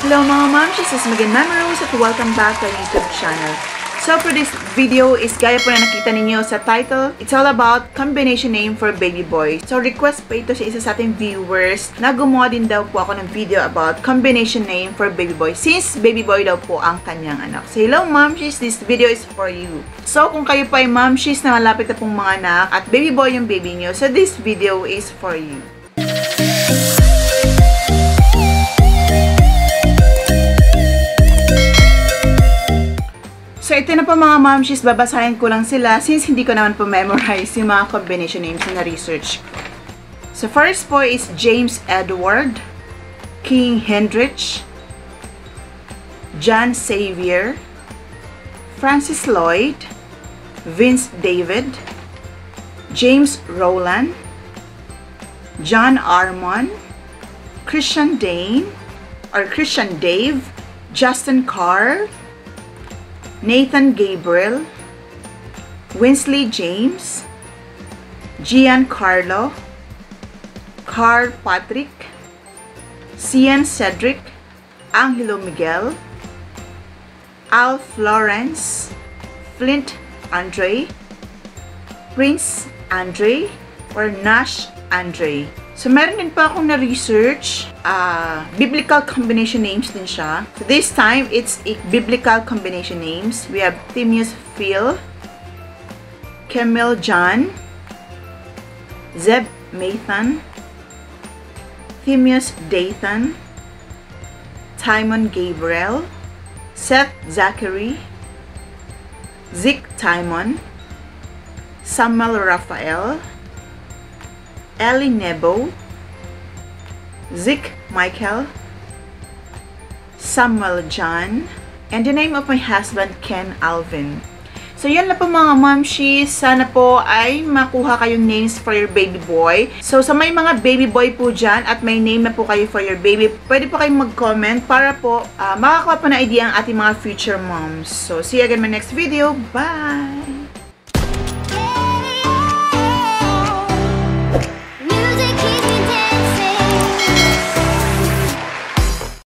Hello mga ma'am, this is again Ma'am Rose at welcome back to our YouTube channel. So for this video is gaya po na nakita ninyo sa title, it's all about combination name for baby boy. So request pa ito sa isa sa ating viewers na gumawa din daw po ako ng video about combination name for baby boy since baby boy daw po ang kanyang anak. So hello ma'am, this video is for you. So kung kayo pa ay ma'am, na malapit na pong mga anak at baby boy yung baby nyo, so this video is for you. So ito na po mga mamshis, babasahin ko lang sila since hindi ko naman po memorize yung mga combination names na research. So first po is James Edward, King Hendrich, John Xavier, Francis Lloyd, Vince David, James Rowland, John Armon, Christian Dane or Christian Dave, Justin Carr, Nathan Gabriel, Winsley James, Giancarlo, Carl Patrick, Cian Cedric, Angelo Miguel, Al Florence, Flint Andre, Prince Andre, or Nash Andre. So, meron din pa akong na-research, biblical combination names din siya. So, this time, it's biblical combination names. We have Timaeus Phil, Camille John, Zeb Mathan, Timaeus Dathan, Timon Gabriel, Seth Zachary, Zeke Timon, Samuel Raphael, Ellie Nebo, Zeke Michael, Samuel John, and the name of my husband, Ken Alvin. So, yun na po mga mamshis. Sana po ay makuha kayong names for your baby boy. So, sa may mga baby boy po dyan at may name na po kayo for your baby, pwede po kayong mag-comment para po makakakuha po na idea ang ating mga future moms. So, see you again in my next video. Bye!